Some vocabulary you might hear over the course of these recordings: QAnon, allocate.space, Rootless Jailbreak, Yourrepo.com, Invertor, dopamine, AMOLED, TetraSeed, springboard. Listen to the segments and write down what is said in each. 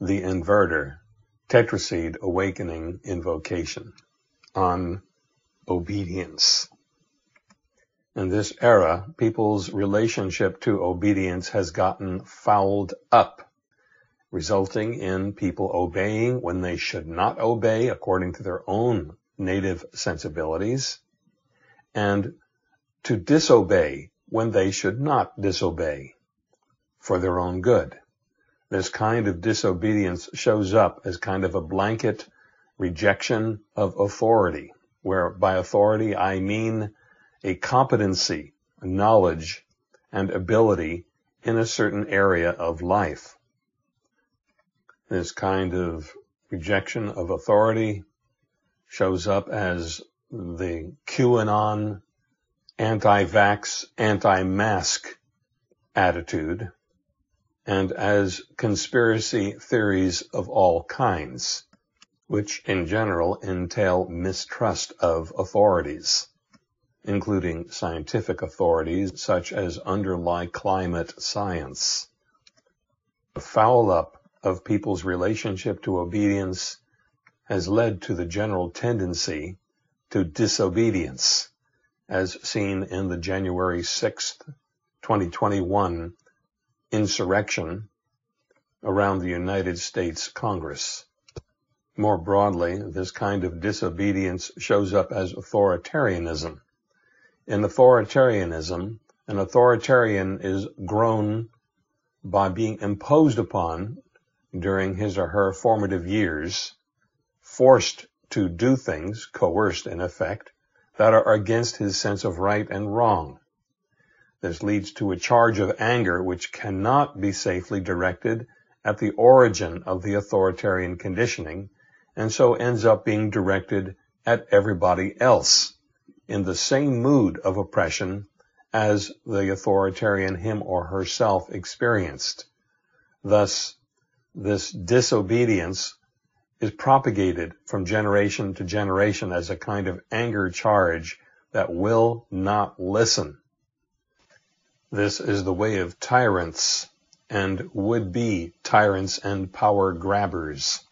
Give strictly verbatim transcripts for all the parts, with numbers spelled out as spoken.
The Invertor, TetraSeed Awakening Invocation on Obedience. In this era, people's relationship to obedience has gotten fouled up, resulting in people obeying when they should not obey according to their own native sensibilities, and to disobey when they should not disobey for their own good. This kind of disobedience shows up as kind of a blanket rejection of authority, where by authority I mean a competency, knowledge, and ability in a certain area of life. This kind of rejection of authority shows up as the QAnon, anti-vax, anti-mask attitude, and as conspiracy theories of all kinds, which in general entail mistrust of authorities, including scientific authorities such as underlie climate science. The foul-up of people's relationship to obedience has led to the general tendency to disobedience, as seen in the January sixth, twenty twenty-one insurrection around the United States Congress. More broadly, this kind of disobedience shows up as authoritarianism. In authoritarianism, an authoritarian is grown by being imposed upon during his or her formative years, forced to do things, coerced in effect, that are against his sense of right and wrong. This leads to a charge of anger which cannot be safely directed at the origin of the authoritarian conditioning, and so ends up being directed at everybody else in the same mood of oppression as the authoritarian him or herself experienced. Thus, this disobedience is propagated from generation to generation as a kind of anger charge that will not listen. This is the way of tyrants and would-be tyrants and power grabbers.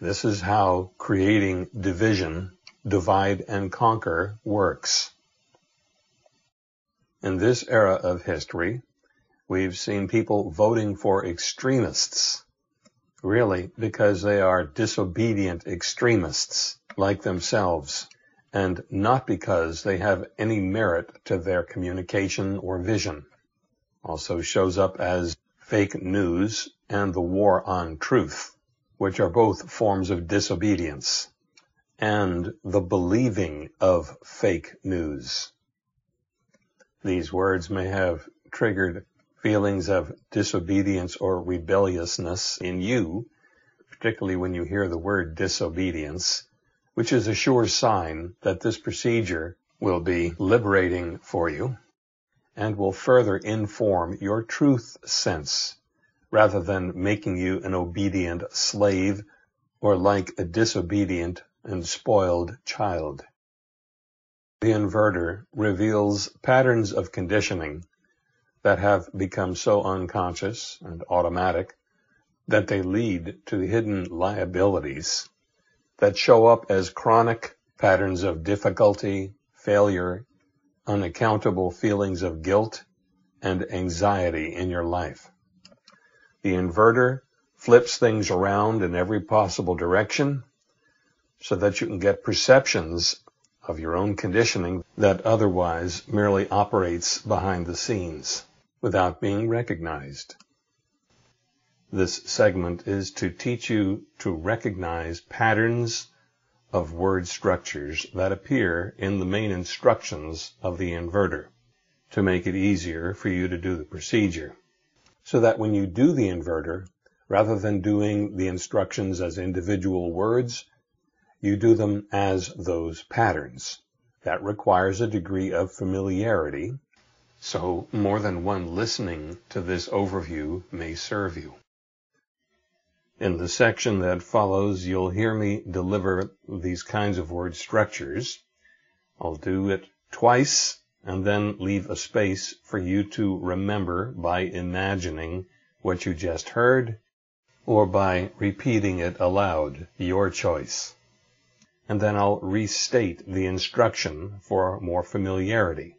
This is how creating division, divide and conquer, works. In this era of history, we've seen people voting for extremists, really because they are disobedient extremists like themselves, and not because they have any merit to their communication or vision. Also shows up as fake news and the war on truth, which are both forms of disobedience, and the believing of fake news. These words may have triggered feelings of disobedience or rebelliousness in you, particularly when you hear the word disobedience, which is a sure sign that this procedure will be liberating for you and will further inform your truth sense, rather than making you an obedient slave or like a disobedient and spoiled child. The Invertor reveals patterns of conditioning that have become so unconscious and automatic that they lead to hidden liabilities that show up as chronic patterns of difficulty, failure, unaccountable feelings of guilt, and anxiety in your life. The Invertor flips things around in every possible direction so that you can get perceptions of your own conditioning that otherwise merely operates behind the scenes without being recognized. This segment is to teach you to recognize patterns of word structures that appear in the main instructions of the Invertor, to make it easier for you to do the procedure, so that when you do the Invertor, rather than doing the instructions as individual words, you do them as those patterns. That requires a degree of familiarity, so more than one listening to this overview may serve you. In the section that follows, you'll hear me deliver these kinds of word structures. I'll do it twice and then leave a space for you to remember by imagining what you just heard or by repeating it aloud, your choice. And then I'll restate the instruction for more familiarity.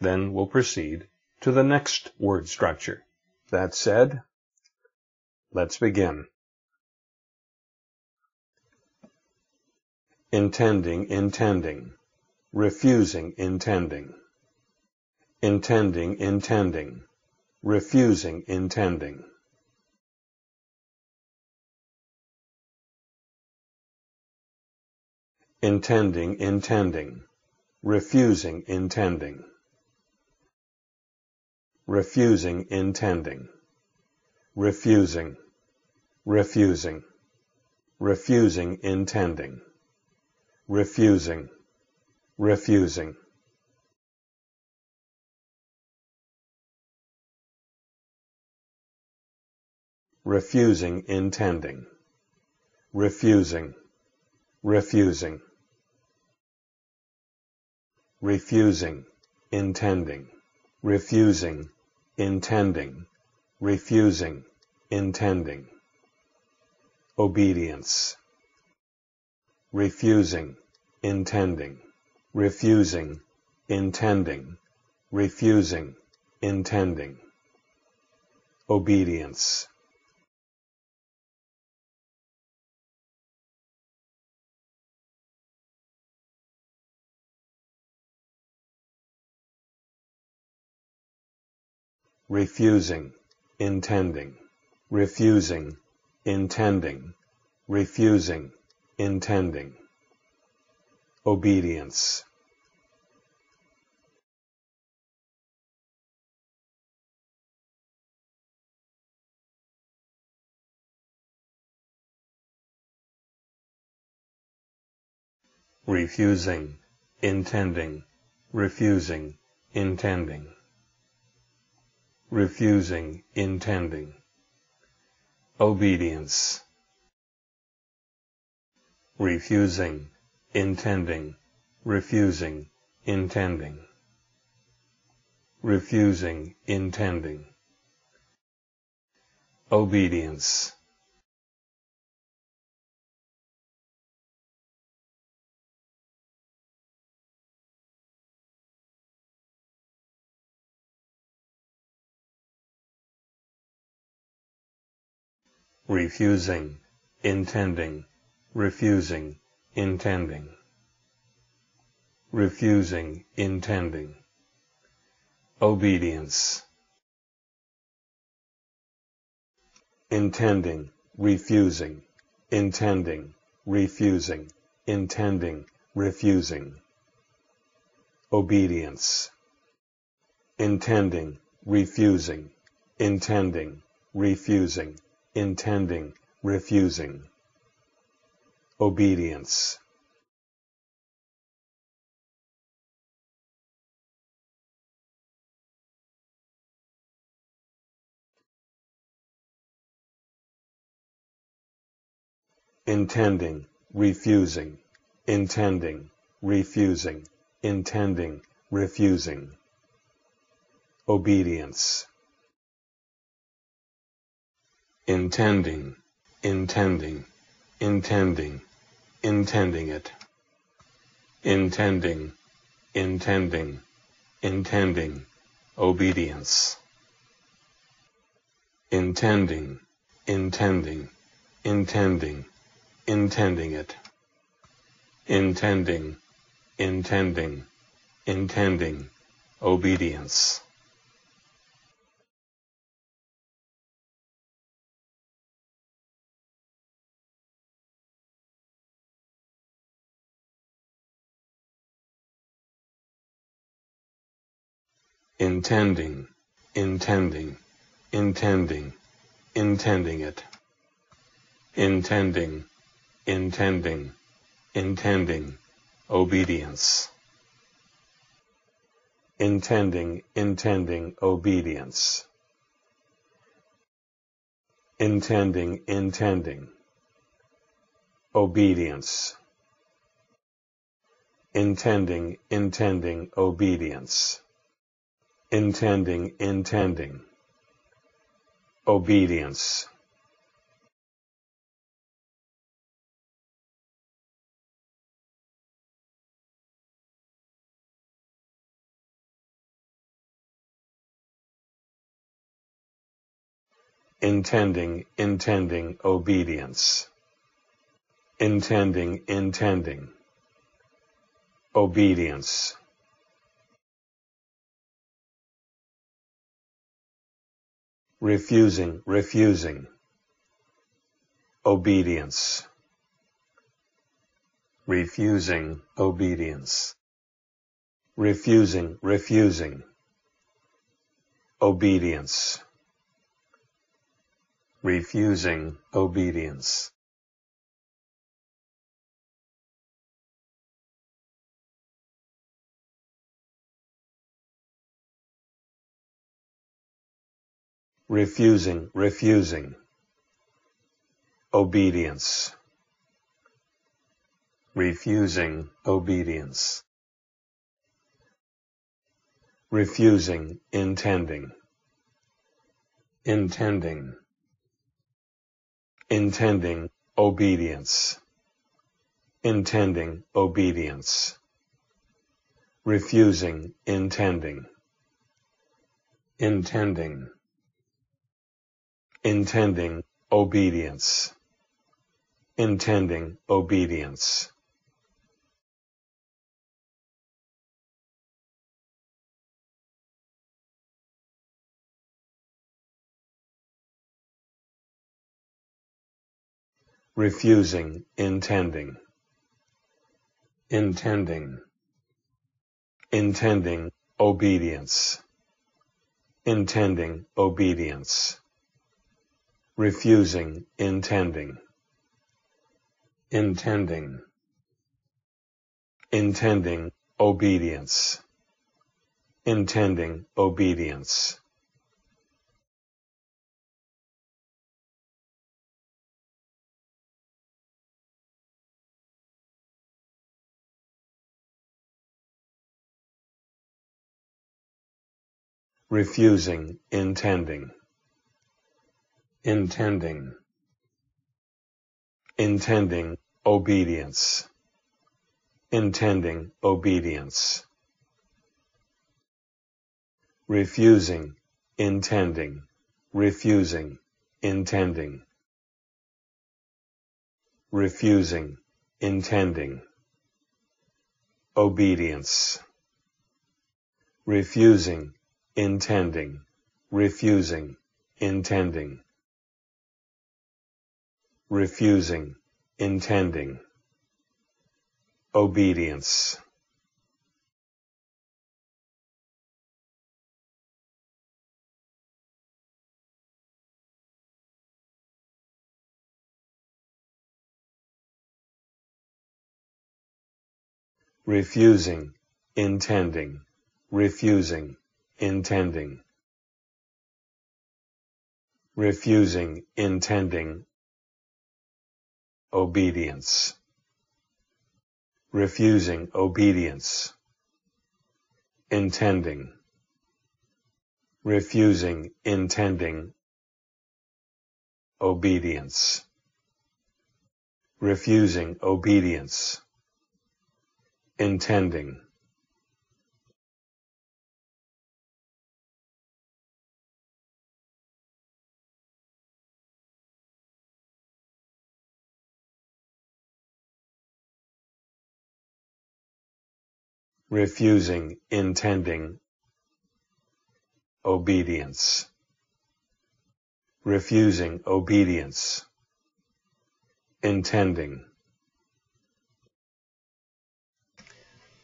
Then we'll proceed to the next word structure. That said, let's begin. Intending, intending, refusing, intending. Intending, intending, refusing, intending. Intending, intending, refusing, intending. Refusing, intending. Refusing, refusing, refusing, intending. Refusing, refusing. Refusing, intending. Refusing, refusing. Refusing, intending. Refusing, intending. Refusing, intending. Obedience. Refusing, intending. Refusing, intending. Refusing, intending. Obedience. Refusing, intending. Refusing, intending. Refusing, intending. Obedience. Refusing, intending. Refusing, intending. Refusing, intending. Obedience. Refusing, intending. Refusing, intending. Refusing, intending. Obedience. Refusing, intending. Refusing, intending. Refusing, intending. Obedience. Intending, refusing. Intending, refusing. Intending, refusing. Obedience. Intending, refusing. Intending, refusing. Intending, refusing. Obedience. Intending, refusing. Intending, refusing. Intending, refusing. Obedience. Intending, intending, intending, intending it. Intending, intending, intending, obedience. Intending, intending, intending, intending it. Intending, intending, intending, obedience. Intending, intending, intending, intending it. Intending, intending, intending, obedience. Intending, intending, obedience. Intending, intending, obedience. Intending, intending, obedience. Intending, intending, obedience. Intending, intending, obedience. Intending, intending, obedience. Refusing, refusing, obedience. Refusing, obedience. Refusing, refusing, obedience. Refusing obedience. Refusing, refusing, obedience. Refusing obedience. Refusing, intending, intending. Intending, obedience. Intending, obedience. Refusing, intending. Intending. Intending, obedience. Intending, obedience. Refusing, intending, intending, intending, obedience, intending, obedience, refusing, intending, intending, intending, obedience, intending, obedience. Refusing, intending, intending, intending, obedience, intending, obedience, refusing, intending, refusing, intending, refusing, intending, obedience, refusing, intending, refusing, intending, refusing, intending, obedience. Refusing, intending, refusing, intending, refusing, intending, obedience, refusing, obedience, intending, refusing, intending, obedience, refusing, obedience, intending. Refusing, intending, obedience. Refusing, obedience, intending.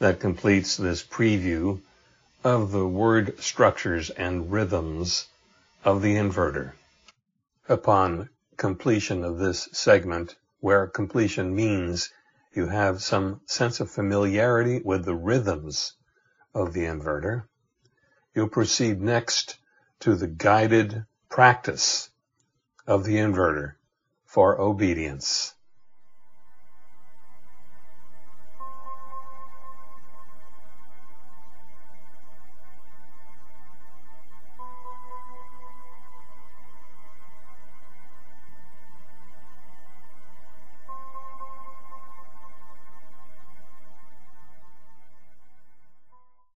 That completes this preview of the word structures and rhythms of the invertor. Upon completion of this segment, where completion means you have some sense of familiarity with the rhythms of the invertor, you'll proceed next to the guided practice of the invertor for obedience.